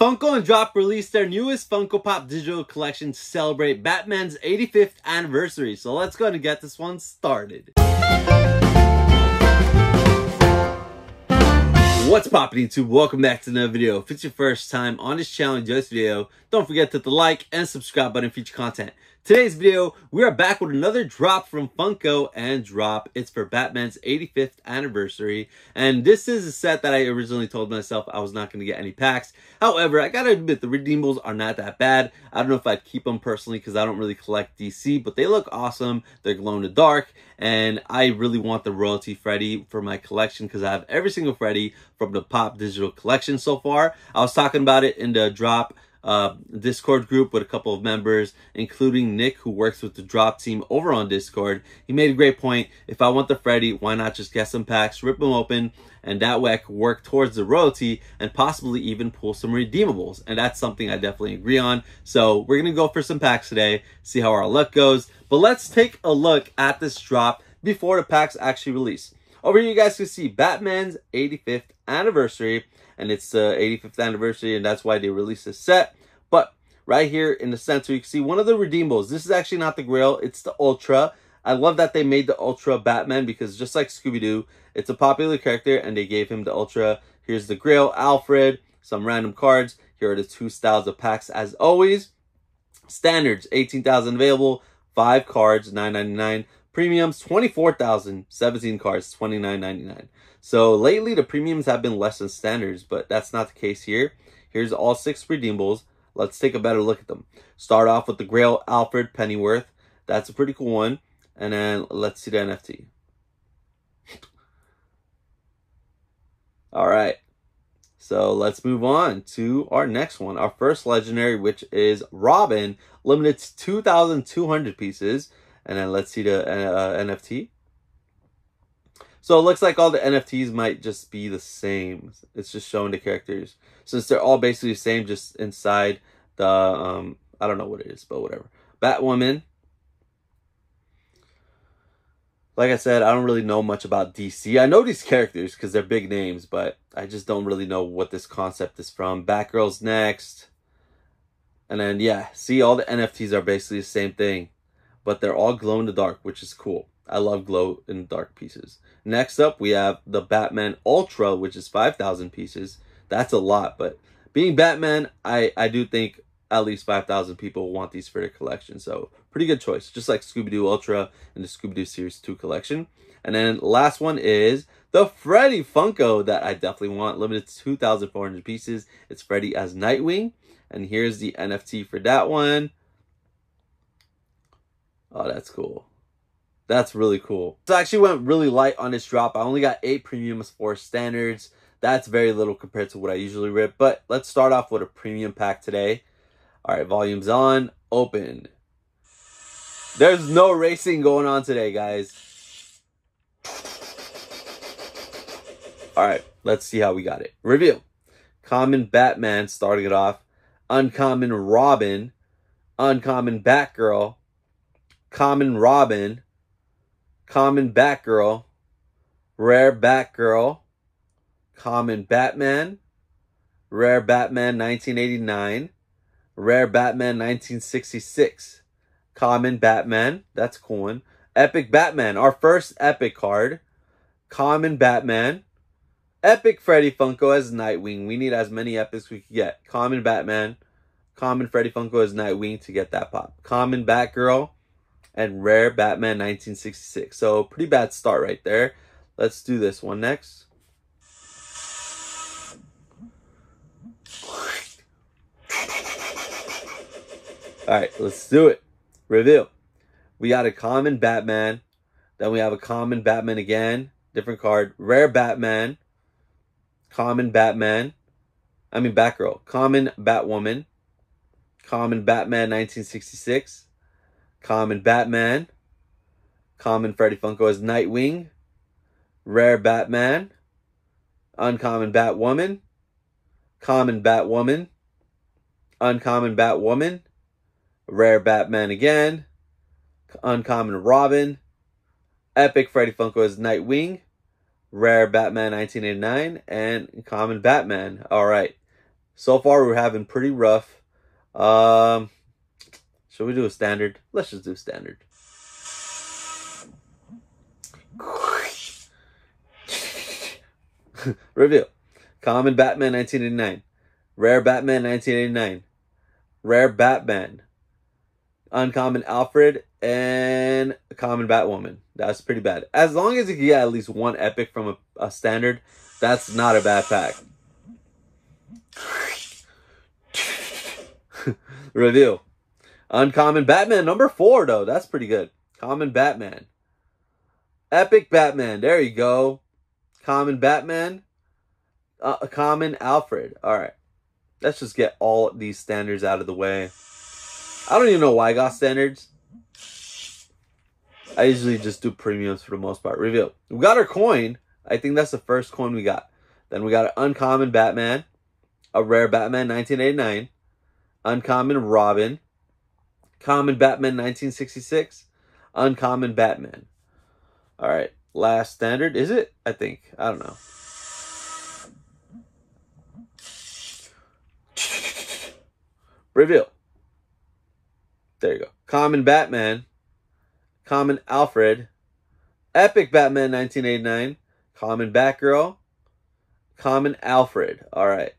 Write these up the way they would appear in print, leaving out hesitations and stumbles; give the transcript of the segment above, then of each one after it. Funko and Drop released their newest Funko Pop digital collection to celebrate Batman's 85th anniversary. So let's go ahead and get this one started. What's poppin' YouTube? Welcome back to another video. If it's your first time on this channel, enjoy this video. Don't forget to hit the like and subscribe button for future content. Today's video, we are back with another drop from Funko and Drop. It's for Batman's 85th anniversary. And this is a set that I originally told myself I was not going to get any packs. However, I gotta admit, the redeemables are not that bad. I don't know if I'd keep them personally because I don't really collect DC, but they look awesome. They're glow in the dark. And I really want the Royalty Freddy for my collection because I have every single Freddy from the Pop Digital Collection so far. I was talking about it in the Drop Discord group with a couple of members, including Nick, who works with the Drop team over on Discord. He made a great point. If I want the Freddy, why not just get some packs, rip them open, and that way I can work towards the royalty and possibly even pull some redeemables. And that's something I definitely agree on. So we're gonna go for some packs today, see how our luck goes. But let's take a look at this drop before the packs actually release. Over here, you guys can see Batman's 85th anniversary, and it's the 85th anniversary, and that's why they released this set. But right here in the center, you can see one of the redeemables. This is actually not the Grail, it's the Ultra. I love that they made the Ultra Batman because just like Scooby-Doo, it's a popular character, and they gave him the Ultra. Here's the Grail, Alfred, some random cards. Here are the two styles of packs as always. Standards, 18,000 available, 5 cards, $9.99. Premiums, 24,000, 17 cards, $29.99. So lately, the premiums have been less than standards, but that's not the case here. Here's all 6 redeemables. Let's take a better look at them. Start off with the Grail Alfred Pennyworth. That's a pretty cool one. And then let's see the NFT. All right. So let's move on to our next one. Our first legendary, which is Robin, limited to 2,200 pieces. And then let's see the NFT. So it looks like all the NFTs might just be the same. It's just showing the characters. Since they're all basically the same, just inside the, I don't know what it is, but whatever. Batwoman. Like I said, I don't really know much about DC. I know these characters because they're big names, but I just don't really know what this concept is from. Batgirl's next. And then, yeah, see, all the NFTs are basically the same thing, but they're all glow in the dark, which is cool. I love glow in the dark pieces. Next up, we have the Batman Ultra, which is 5,000 pieces. That's a lot, but being Batman, I do think at least 5,000 people want these for their collection. So pretty good choice, just like Scooby-Doo Ultra and the Scooby-Doo Series 2 collection. And then last one is the Freddy Funko that I definitely want, limited to 2,400 pieces. It's Freddy as Nightwing. And here's the NFT for that one. Oh, that's cool. That's really cool. So I actually went really light on this drop. I only got 8 premiums, 4 standards. That's very little compared to what I usually rip. But let's start off with a premium pack today. All right, volume's on. Open. There's no racing going on today, guys. All right, let's see how we got it. Reveal. Common Batman starting it off. Uncommon Robin. Uncommon Batgirl. Common Robin, common Batgirl, rare Batgirl, common Batman, rare Batman 1989, rare Batman 1966, common Batman, that's a cool one, epic Batman, our first epic card, common Batman, epic Freddy Funko as Nightwing, we need as many epics we can get, common Batman, common Freddy Funko as Nightwing to get that pop, common Batgirl, and rare Batman 1966. So pretty bad start right there. Let's do this one next. All right, let's do it. Reveal. We got a common Batman. Then we have a common Batman again. Different card. Rare Batman. Common Batman. I mean Batgirl. Common Batwoman. Common Batman 1966. Common Batman, common Freddy Funko as Nightwing, rare Batman, uncommon Batwoman, common Batwoman, uncommon Batwoman, rare Batman again, uncommon Robin, epic Freddy Funko as Nightwing, rare Batman 1989, and common Batman. All right, So far, we're having pretty rough. Should we do a standard? Let's just do standard. Review. Common Batman 1989. Rare Batman 1989. Rare Batman. Uncommon Alfred and Common Batwoman. That's pretty bad. As long as you can get at least one epic from a standard, that's not a bad pack. Review. Uncommon Batman number 4 though. That's pretty good. Common Batman. Epic Batman. There you go. Common Batman. Common Alfred. Alright. Let's just get all these standards out of the way. I don't even know why I got standards. I usually just do premiums for the most part. Reveal. We got our coin. I think that's the first coin we got. Then we got an Uncommon Batman. A Rare Batman 1989. Uncommon Robin. Common Batman 1966. Uncommon Batman. Alright. Last standard. Is it? I think. I don't know. Reveal. There you go. Common Batman. Common Alfred. Epic Batman 1989. Common Batgirl. Common Alfred. Alright.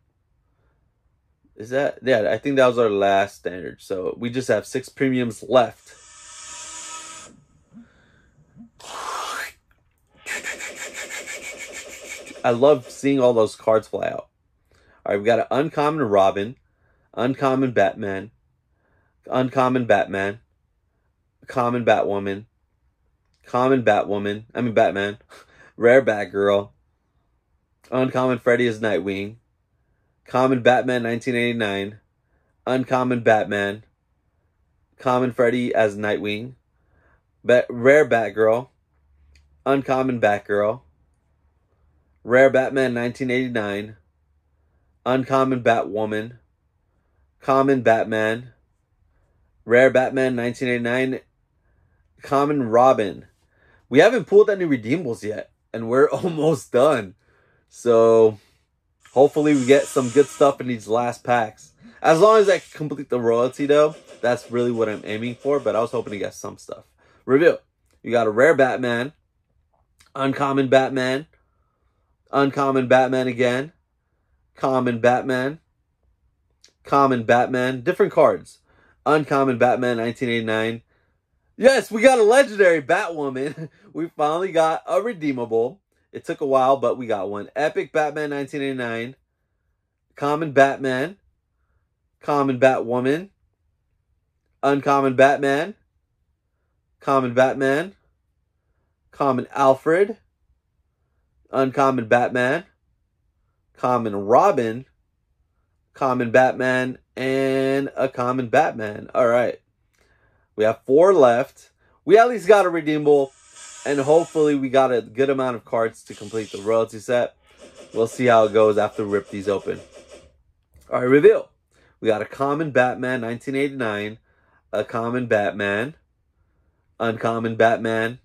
Is that... yeah, I think that was our last standard. So we just have 6 premiums left. I love seeing all those cards fly out. Alright, we got an Uncommon Robin. Uncommon Batman. Uncommon Batman. Common Batwoman. Common Batwoman. I mean Batman. Rare Batgirl. Uncommon Freddy as Nightwing. Common Batman 1989. Uncommon Batman. Common Freddy as Nightwing. Rare Batgirl. Uncommon Batgirl. Rare Batman 1989. Uncommon Batwoman. Common Batman. Rare Batman 1989. Common Robin. We haven't pulled any redeemables yet, and we're almost done. So hopefully we get some good stuff in these last packs. As long as I complete the royalty though, that's really what I'm aiming for, but I was hoping to get some stuff. Review. You got a Rare Batman. Uncommon Batman. Uncommon Batman again. Common Batman. Common Batman. Different cards. Uncommon Batman 1989. Yes, we got a legendary Batwoman. We finally got a redeemable. It took a while, but we got one. Epic Batman 1989. Common Batman. Common Batwoman. Uncommon Batman. Common Batman. Common Alfred. Uncommon Batman. Common Robin. Common Batman, and a Common Batman. All right. We have 4 left. We at least got a redeemable, and hopefully we got a good amount of cards to complete the royalty set. We'll see how it goes after we rip these open. All right, reveal. We got a Common Batman 1989, a Common Batman, Uncommon Batman,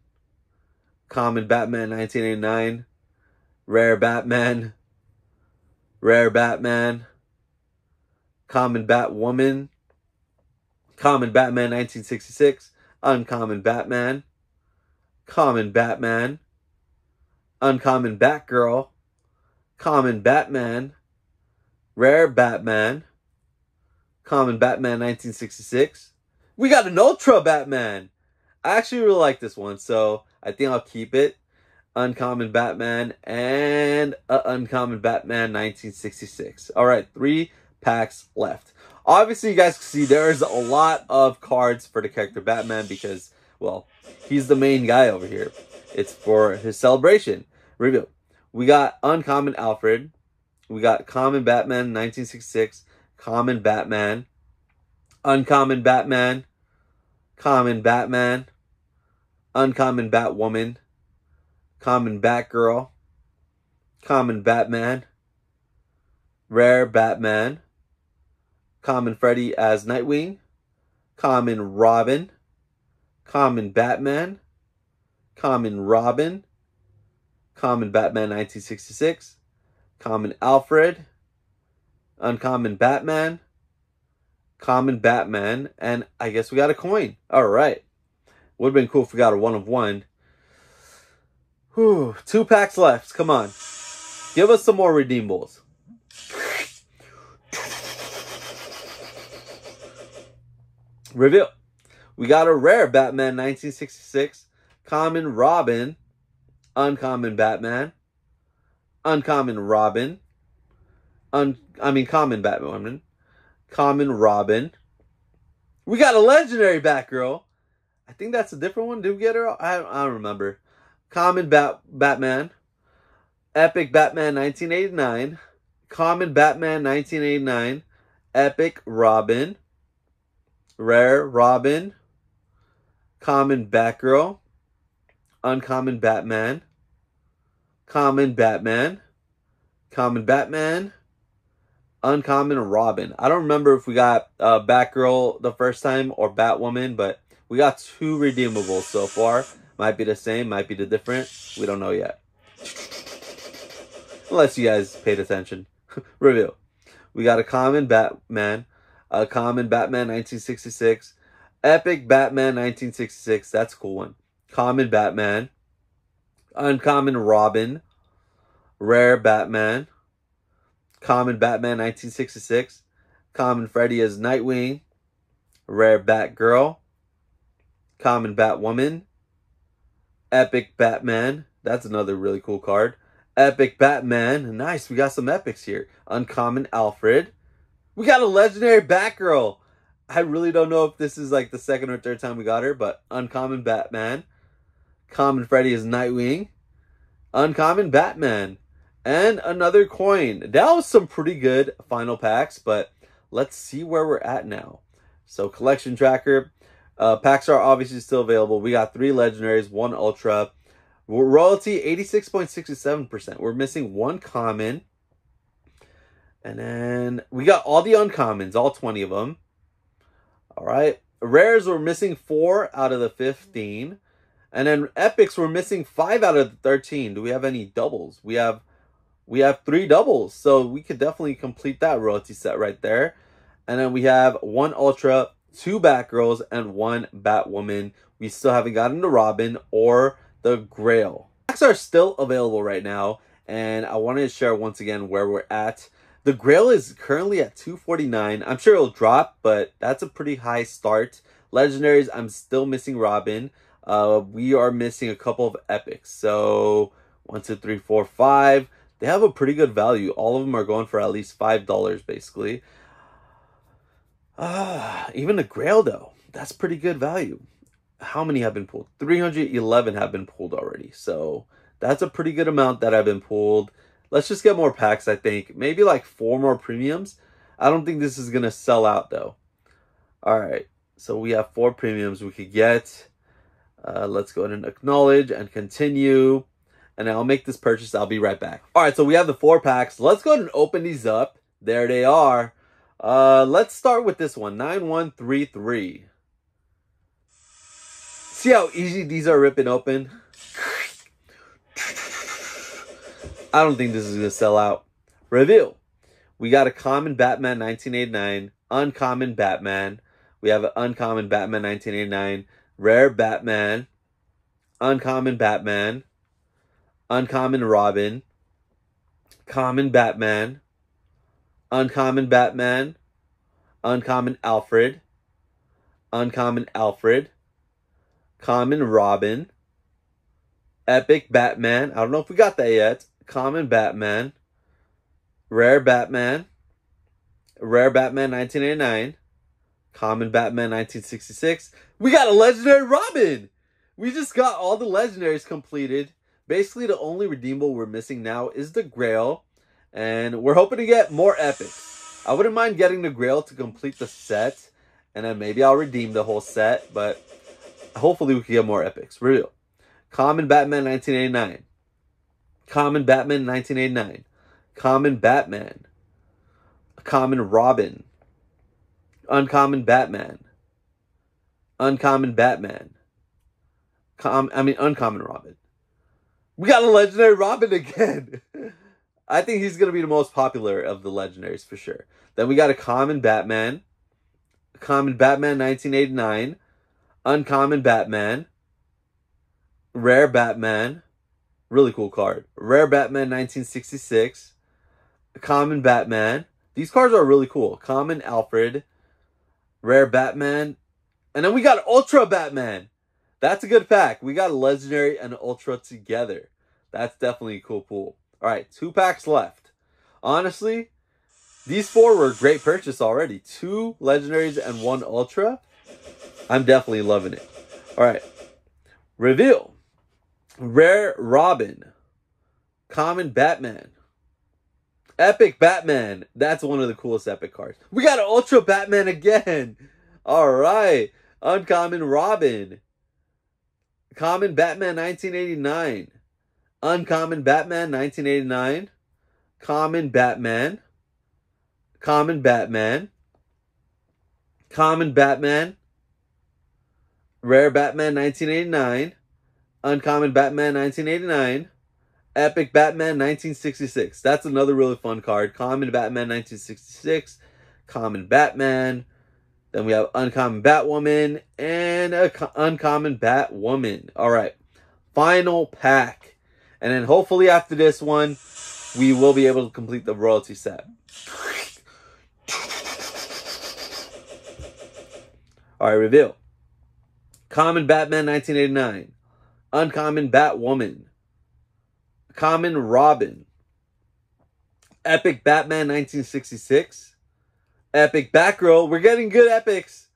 Common Batman 1989, Rare Batman, Rare Batman, Common Batwoman, Common Batman 1966, Uncommon Batman, Common Batman, Uncommon Batgirl, Common Batman, Rare Batman, Common Batman 1966. We got an Ultra Batman. I actually really like this one, so I think I'll keep it. Uncommon Batman and Uncommon Batman 1966. All right, 3 packs left. Obviously, you guys can see there's a lot of cards for the character Batman because, well, he's the main guy over here. It's for his celebration. Review. We got Uncommon Alfred. We got Common Batman 1966. Common Batman. Uncommon Batman. Common Batman. Uncommon Batwoman. Common Batgirl. Common Batman. Rare Batman. Common Freddy as Nightwing. Common Robin. Common Batman. Common Robin. Common Batman 1966. Common Alfred. Uncommon Batman. Common Batman. And I guess we got a coin. All right. Would have been cool if we got a one of one. Whew. 2 packs left. Come on. Give us some more redeemables. Reveal. We got a rare Batman 1966. Common Robin. Uncommon Batman. Uncommon Robin. Common Batman. Common Robin. We got a legendary Batgirl. I think that's a different one. Did we get her? I don't remember. Common Batman. Epic Batman 1989. Common Batman 1989. Epic Robin. Rare Robin. Common Batgirl. Uncommon Batman. Common Batman. Common Batman. Uncommon Robin. I don't remember if we got Batgirl the first time or Batwoman, but we got 2 redeemables so far. Might be the same, might be the different. We don't know yet. Unless you guys paid attention. Reveal. We got a Common Batman. A Common Batman 1966. Epic Batman 1966. That's a cool one. Common Batman. Uncommon Robin. Rare Batman. Common Batman 1966. Common Freddy as Nightwing. Rare Batgirl. Common Batwoman. Epic Batman. That's another really cool card. Epic Batman. Nice. We got some epics here. Uncommon Alfred. We got a legendary Batgirl. I really don't know if this is like the 2nd or 3rd time we got her, but Uncommon Batman. Common Freddy is Nightwing. Uncommon Batman. And another coin. That was some pretty good final packs, but let's see where we're at now. So collection tracker. Packs are obviously still available. We got 3 legendaries, 1 ultra. Royalty 86.67%. We're missing 1 common. And then we got all the uncommons, all 20 of them. All right. Rares, we're missing 4 out of the 15. And then epics, we're missing 5 out of the 13. Do we have any doubles? We have 3 doubles, so we could definitely complete that royalty set right there. And then we have 1 ultra, 2 Batgirls, and 1 Batwoman. We still haven't gotten the Robin or the Grail. Packs are still available right now, and I wanted to share once again where we're at. The Grail is currently at 249. I'm sure it'll drop, but that's a pretty high start. Legendaries, I'm still missing Robin. We are missing a couple of epics. So 1, 2, 3, 4, 5. They have a pretty good value. All of them are going for at least $5, basically. Even the Grail, though, that's pretty good value. How many have been pulled? 311 have been pulled already. So that's a pretty good amount that have been pulled. Let's just get more packs, I think. Maybe like 4 more premiums. I don't think this is going to sell out, though. All right. So we have 4 premiums we could get. Let's go ahead and acknowledge and continue. And I'll make this purchase. I'll be right back. All right. So we have the 4 packs. Let's go ahead and open these up. There they are. Let's start with this one. 9133. See how easy these are ripping open? I don't think this is going to sell out. Reveal. We got a Common Batman 1989. Uncommon Batman. We have an Uncommon Batman 1989. Rare Batman. Uncommon Batman. Uncommon Robin. Common Batman. Uncommon Batman. Uncommon Alfred. Uncommon Alfred. Common Robin. Epic Batman. I don't know if we got that yet. Common Batman. Rare Batman. Rare Batman 1989. Common Batman 1966. We got a legendary Robin. We just got all the legendaries completed. Basically, the only redeemable we're missing now is the Grail. And we're hoping to get more epics. I wouldn't mind getting the Grail to complete the set. And then maybe I'll redeem the whole set. But hopefully we can get more epics. Real. Common Batman 1989. Common Batman 1989. Common Batman. Common Robin. Uncommon Batman. Uncommon Batman. Uncommon Robin. We got a legendary Robin again. I think he's going to be the most popular of the legendaries for sure. Then we got a common Batman. Common Batman 1989. Uncommon Batman. Rare Batman. Really cool card. Rare Batman 1966. Common Batman. These cards are really cool. Common Alfred. Rare Batman. And then we got Ultra Batman. That's a good pack. We got a Legendary and Ultra together. That's definitely a cool pool. All right, 2 packs left. Honestly, these 4 were a great purchase already. 2 Legendaries and 1 Ultra. I'm definitely loving it. All right. Reveal. Rare Robin. Common Batman. Epic Batman. That's one of the coolest epic cards. We got an Ultra Batman again. All right. Uncommon Robin. Common Batman 1989. Uncommon Batman 1989. Common Batman. Common Batman. Common Batman. Rare Batman 1989. Uncommon Batman 1989. Epic Batman 1966. That's another really fun card. Common Batman 1966. Common Batman. Then we have Uncommon Batwoman and Uncommon Batwoman. All right. Final pack. And then hopefully after this one, we will be able to complete the royalty set. All right. Reveal. Common Batman 1989. Uncommon Batwoman. Common Robin. Epic Batman 1966. Epic Batgirl. We're getting good epics.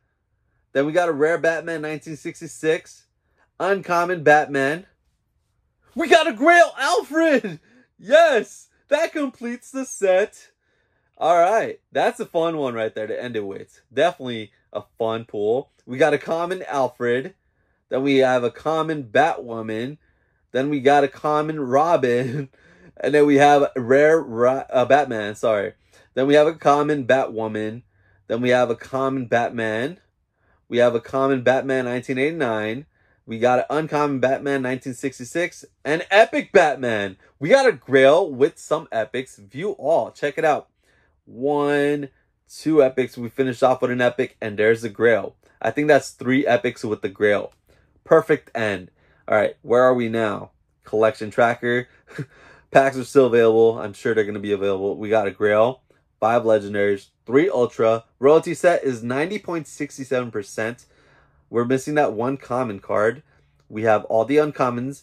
Then we got a Rare Batman 1966. Uncommon Batman. We got a Grail Alfred. Yes. That completes the set. All right. That's a fun one right there to end it with. Definitely a fun pool. We got a common Alfred. Then we have a common Batwoman. Then we got a common Robin. And then we have a Rare Batman. Sorry. Then we have a common Batwoman. Then we have a common Batman. We have a common Batman 1989. We got an uncommon Batman 1966. And epic Batman. We got a grail with some epics. View all. Check it out. 1, 2 epics. We finished off with an epic. And there's the grail. I think that's 3 epics with the grail. Perfect end. All right. Where are we now? Collection tracker. Packs are still available. I'm sure they're going to be available. We got a grail. 5 legendaries, 3 ultra. Royalty set is 90.67%. We're missing that 1 common card. We have all the uncommons.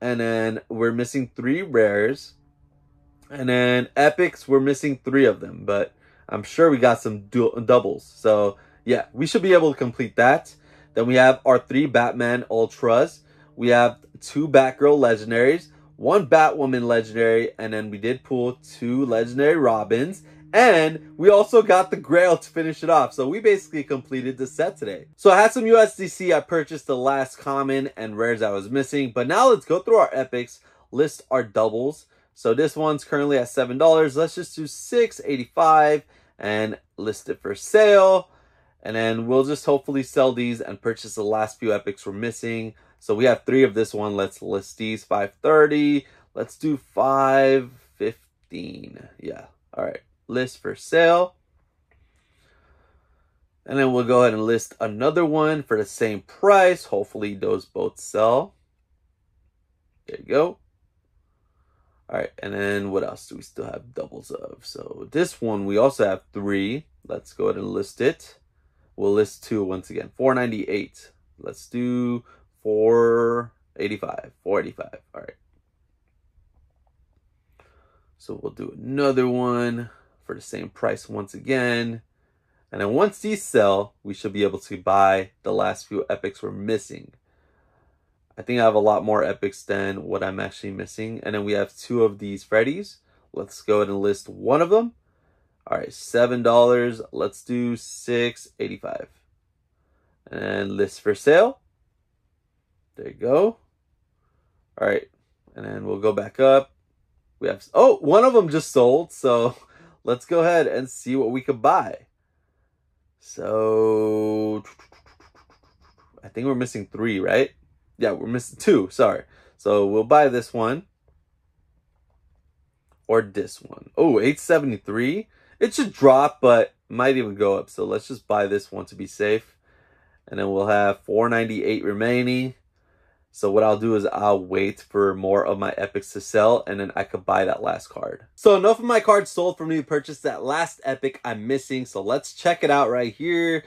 And then we're missing 3 rares. And then epics, we're missing 3 of them. But I'm sure we got some doubles. So yeah, we should be able to complete that. Then we have our 3 Batman Ultras. We have 2 Batgirl Legendaries, 1 Batwoman Legendary. And then we did pull 2 Legendary Robins. And we also got the grail to finish it off. So we basically completed the set today. So I had some USDC. I purchased the last common and rares I was missing. But now let's go through our epics, list our doubles. So this one's currently at $7. Let's just do $6.85 and list it for sale. And then we'll just hopefully sell these and purchase the last few epics we're missing. So we have 3 of this one. Let's list these. $5.30. Let's do $5.15. Yeah. All right. List for sale. And then we'll go ahead and list another one for the same price. Hopefully those both sell. There you go. All right. And then what else do we still have doubles of? So this one we also have 3. Let's go ahead and list it. We'll list 2 once again. $4.98. Let's do $4.85. $4.85. All right. So we'll do another one for the same price once again. And then once these sell, we should be able to buy the last few epics we're missing. I think I have a lot more epics than what I'm actually missing. And then we have 2 of these Freddies. Let's go ahead and list 1 of them. All right, $7. Let's do $6.85. And list for sale. There you go. All right. And then we'll go back up. We have, oh, 1 of them just sold. So let's go ahead and see what we could buy. So I think we're missing 3, right? Yeah, we're missing 2. Sorry. So we'll buy this one. or this one. Oh, 873. It should drop, but might even go up. So let's just buy this one to be safe. And then we'll have 498 remaining. So what I'll do is I'll wait for more of my epics to sell, and then I could buy that last card. So enough of my cards sold for me to purchase that last epic I'm missing. So let's check it out right here.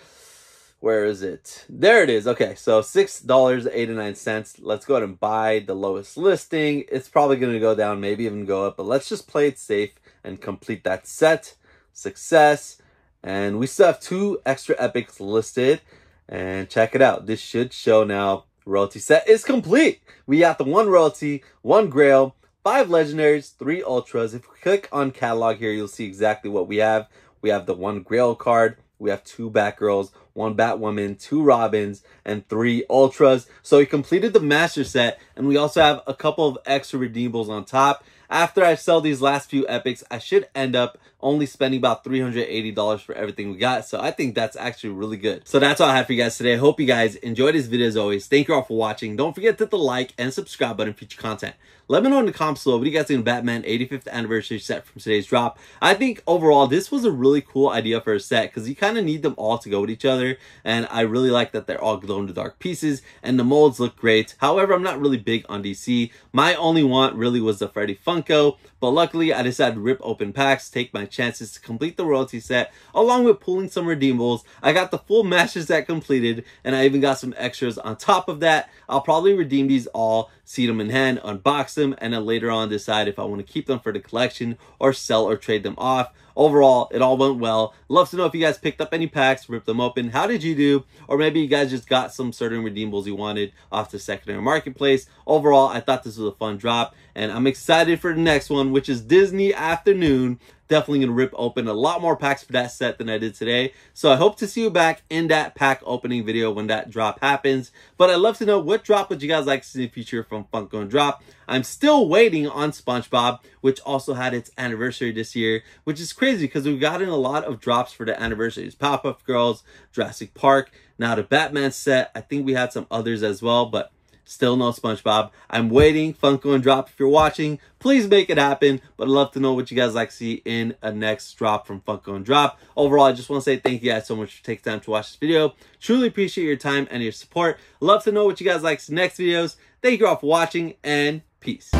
Where is it? There it is. Okay, so $6.89. Let's go ahead and buy the lowest listing. It's probably going to go down, maybe even go up, but let's just play it safe and complete that set. Success. And we still have 2 extra epics listed. And check it out. This should show now. Royalty set is complete. We got the 1 royalty, 1 grail, 5 legendaries, 3 ultras. If we click on catalog here, you'll see exactly what we have. We have the 1 grail card, we have 2 Batgirls, 1 Batwoman, 2 Robins, and 3 ultras. So we completed the master set, and we also have a couple of extra redeemables on top. After I sell these last few epics, I should end up only spending about $380 for everything we got. So I think that's actually really good. So that's all I have for you guys today. Hope you guys enjoyed this video as always. Thank you all for watching. Don't forget to hit the like and subscribe button for future content. Let me know in the comments below what you guys think of Batman 85th anniversary set from today's drop. I think overall this was a really cool idea for a set because you kind of need them all to go with each other. And I really like that they're all glow in the dark pieces and the molds look great. However, I'm not really big on DC. My only want really was the Freddy Funko, but luckily I decided to rip open packs, take my chances to complete the royalty set, along with pulling some redeemables. I got the full master set completed, and I even got some extras on top of that. I'll probably redeem these all, see them in hand, unbox them, and then later on decide if I want to keep them for the collection or sell or trade them off. Overall, it all went well. Love to know if you guys picked up any packs, ripped them open. How did you do? Or maybe you guys just got some certain redeemables you wanted off the secondary marketplace. Overall, I thought this was a fun drop, and I'm excited for the next one, which is Disney Afternoon. Definitely gonna rip open a lot more packs for that set than I did today. So I hope to see you back in that pack opening video when that drop happens. But I'd love to know what drop would you guys like to see in the future from Funko and Drop. I'm still waiting on SpongeBob, which also had its anniversary this year, which is crazy because we've gotten a lot of drops for the anniversaries. Pop-Up Girls, Jurassic Park, now the Batman set. I think we had some others as well, but still no SpongeBob. I'm waiting. Funko and Drop, if you're watching, please make it happen. But I'd love to know what you guys like to see in a next drop from Funko and Drop. Overall, I just want to say thank you guys so much for taking time to watch this video. Truly appreciate your time and your support. Love to know what you guys like to see next videos. Thank you all for watching, and peace.